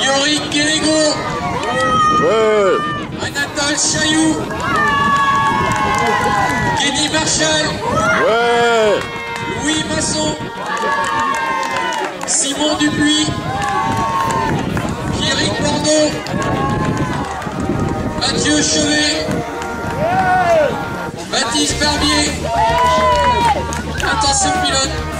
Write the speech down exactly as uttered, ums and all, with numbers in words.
Yorick Guenego, ouais. Anatole Chayou, Kenny Marchal, ouais. Louis Masson, Simon Dupuis, Pierrick Bordeaux, Mathieu Chevet, ouais. Baptiste Barbier, ouais. Attention pilote.